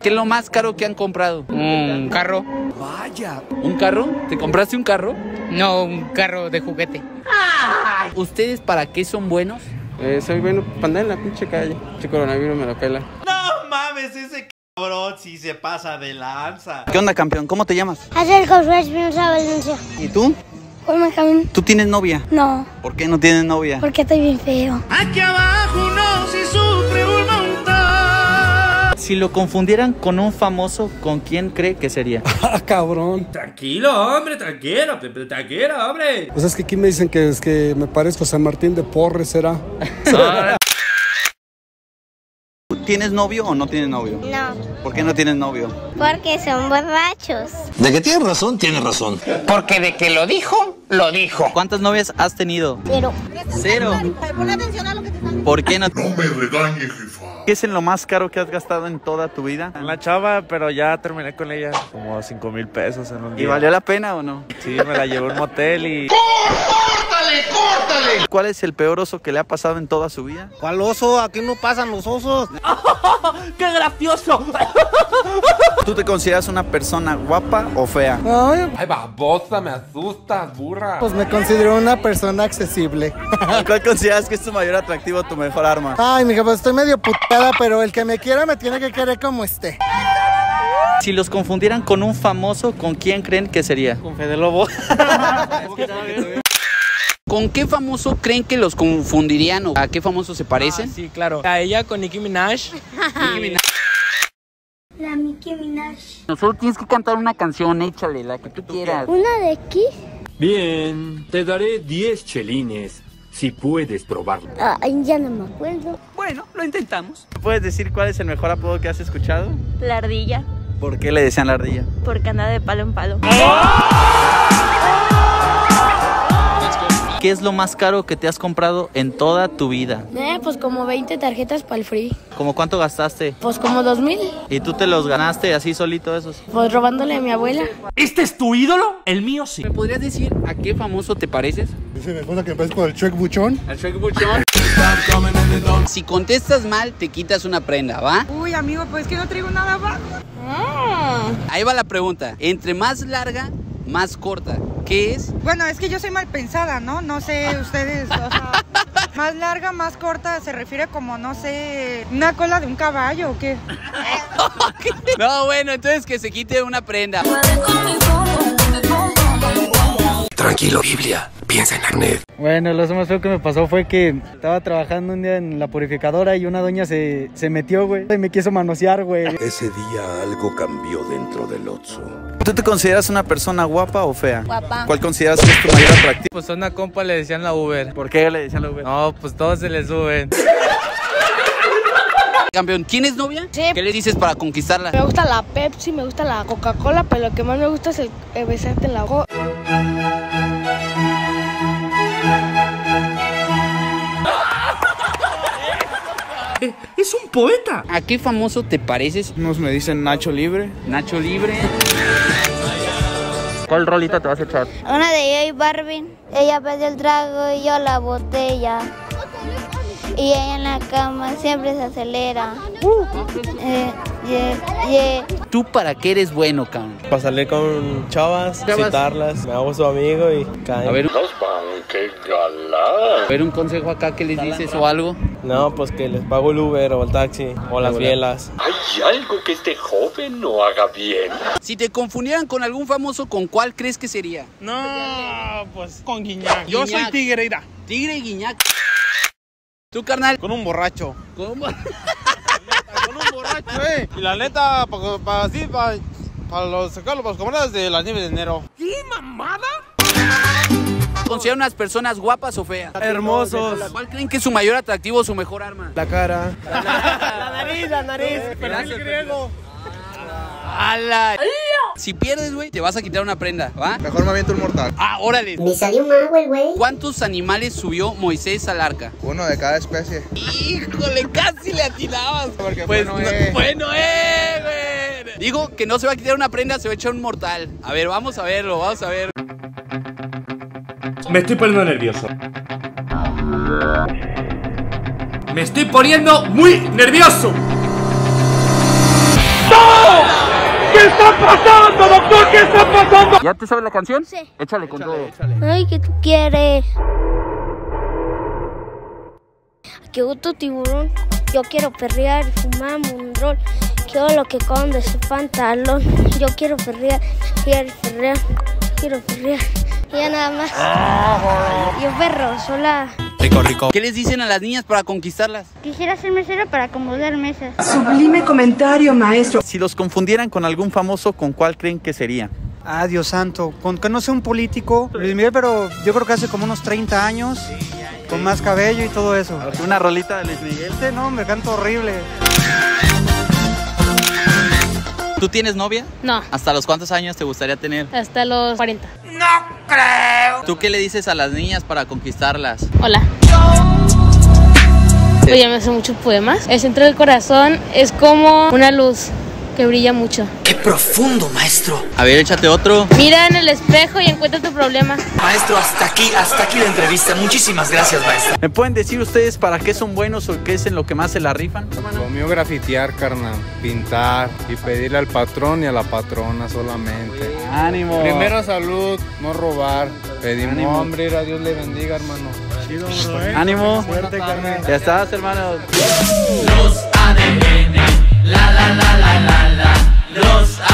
¿Qué es lo más caro que han comprado? Un carro. Vaya. ¿Un carro? ¿Te compraste un carro? No, un carro de juguete. ¡Ay! ¿Ustedes para qué son buenos? Soy bueno para andar en la pinche calle. Este coronavirus me la pela. No mames, ese cabrón sí se pasa de lanza. ¿Qué onda, campeón? ¿Cómo te llamas? Axel Josué Espinosa Valencia. ¿Y tú? Juan Jamín. ¿Tú tienes novia? No. ¿Por qué no tienes novia? Porque estoy bien feo. Aquí abajo no se sufre un montón. Si lo confundieran con un famoso, ¿con quién cree que sería? Ah, cabrón. Tranquilo, hombre, tranquilo, tranquilo, hombre. Pues es que aquí me dicen que es que me parezco a San Martín de Porres, ¿será? ¿Tienes novio o no tienes novio? No. ¿Por qué no tienes novio? Porque son borrachos. De que tienes razón, tienes razón. Porque de que lo dijo, lo dijo. ¿Cuántas novias has tenido? Cero. Cero. Pon atención a lo que te están diciendo. ¿Por qué no? No me regañes, jefa. ¿Qué es en lo más caro que has gastado en toda tu vida? En la chava, pero ya terminé con ella. Como 5,000 pesos en un día. ¿Y valió la pena o no? Sí, me la llevó a un motel y... ¡Córtale, córtale! ¿Cuál es el peor oso que le ha pasado en toda su vida? ¿Cuál oso? Aquí no pasan los osos. ¡Qué gracioso! ¿Tú te consideras una persona guapa o fea? Ay, babosa, me asustas, burra. Pues me considero una persona accesible. ¿Cuál consideras que es tu mayor atractivo o tu mejor arma? Ay, mija, pues estoy medio putada, pero el que me quiera me tiene que querer como esté. Si los confundieran con un famoso, ¿con quién creen que sería? Con Fede Lobo. ¿Con qué famoso creen que los confundirían o a qué famoso se parecen? Ah, sí, claro. A ella con Nicki Minaj. Nicki Minaj. La Nicki Minaj. Nosotros tienes que cantar una canción, échale, la que tú quieras. ¿Una de Kiss? Bien, te daré 10 chelines si puedes probarlo. Ah, ya no me acuerdo. Bueno, lo intentamos. ¿Puedes decir cuál es el mejor apodo que has escuchado? La ardilla. ¿Por qué le decían la ardilla? Porque anda de palo en palo. ¿Qué es lo más caro que te has comprado en toda tu vida? Pues como 20 tarjetas para el free. ¿Cómo cuánto gastaste? Pues como 2,000. ¿Y tú te los ganaste así solito esos? Pues robándole a mi abuela. ¿Este es tu ídolo? El mío sí. ¿Me podrías decir a qué famoso te pareces? Dice mi esposa que me parezco al Chuck Buchón. ¿Al Chuck Buchón? Si contestas mal, te quitas una prenda, ¿va? Uy, amigo, pues que no traigo nada abajo. Ah. Ahí va la pregunta. Entre más larga, más corta. ¿Qué es? Bueno, es que yo soy mal pensada, ¿no? No sé, ustedes, o sea, más larga, más corta, se refiere como, no sé, una cola de un caballo o qué. No, bueno, entonces que se quite una prenda. Tranquilo, Biblia, piensa en Agnet. Bueno, lo más feo que me pasó fue que estaba trabajando un día en la purificadora y una doña se metió, güey, y me quiso manosear, güey. Ese día algo cambió dentro del Otso. ¿Tú te consideras una persona guapa o fea? Guapa. ¿Cuál consideras que es tu mayor atractivo? Pues a una compa le decían la Uber. ¿Por qué le decían la Uber? No, pues todos se les suben. Campeón, ¿tienes novia? Sí. ¿Qué le dices para conquistarla? Me gusta la Pepsi, me gusta la Coca-Cola, pero lo que más me gusta es el besarte en la boca. Es un poeta. ¿A qué famoso te pareces? Unos me dicen Nacho Libre. Nacho Libre. ¿Cuál rolita te vas a echar? Una de yo y Barbie. Ella pide el trago y yo la botella. Y ella en la cama siempre se acelera. ¿Tú para qué eres bueno, cabrón? Para salir con chavas, citarlas. Me hago su amigo y caen. A ver, qué galán. A ver, un consejo acá que les dices o algo. No, pues que les pago el Uber o el taxi o las bielas. Hay algo que este joven no haga bien. Si te confundieran con algún famoso, ¿con cuál crees que sería? No, pues con Guiñac. Yo soy tigreira. Tigre y Guiñac. ¿Tú, carnal? Con un borracho. Con un borracho. Con un borracho, Y la neta, para así, para sacarlo, para los camaradas de las nieves de enero. ¿Qué mamada? ¿Consideran unas personas guapas o feas? Hermosos. ¿Cuál creen que es su mayor atractivo o su mejor arma? La cara. La nariz. Pero el griego. ¡Hala! Si pierdes, güey, te vas a quitar una prenda, ¿va? Mejor me aviento un mortal. Ah, órale. Me salió mal, güey. ¿Cuántos animales subió Moisés al arca? Uno de cada especie. Híjole, casi le atinabas. Porque pues bueno, güey. Digo que no se va a quitar una prenda, se va a echar un mortal. A ver, vamos a verlo, vamos a ver. Me estoy poniendo nervioso. Me estoy poniendo muy nervioso. ¡No! está pasando, doctor? ¿Qué está pasando? ¿Ya te sabes la canción? Sí. Échale con todo. Ay, que tú quieres. Que otro tiburón. Yo quiero perrear y fumamos un rol. Quiero lo que conde su pantalón. Yo quiero perrear, quiero perrear. Ya nada más. Yo perro, sola. Rico, rico. ¿Qué les dicen a las niñas para conquistarlas? Quisiera ser mesera para acomodar mesas. Sublime comentario, maestro. Si los confundieran con algún famoso, ¿con cuál creen que sería? Ah, Dios santo. Con que no sea un político. Luis Miguel, pero yo creo que hace como unos 30 años. Sí, ya. Con más cabello y todo eso. Una rolita de Luis Miguel. Este no, me canto horrible. ¿Tú tienes novia? No. ¿Hasta los cuántos años te gustaría tener? Hasta los 40. ¡No creo! ¿Tú qué le dices a las niñas para conquistarlas? Hola. Ella me hace muchos poemas. El centro del corazón es como una luz que brilla mucho. ¡Qué profundo, maestro! A ver, échate otro. Mira en el espejo y encuentra tu problema. Maestro, hasta aquí la entrevista. Muchísimas gracias, maestro. ¿Me pueden decir ustedes para qué son buenos o qué es en lo que más se la rifan? Lo mío, grafitear, carnal. Pintar y pedirle al patrón y a la patrona solamente. ¡Ánimo! Primero salud, no robar. Pedir un nombre, ir a Dios le bendiga, hermano. Chido, bro, ¿eh? ¡Ánimo! Suerte, carnal. Ya estás, hermanos. Los ADN. La, la, la, la, la, la. Los ADN.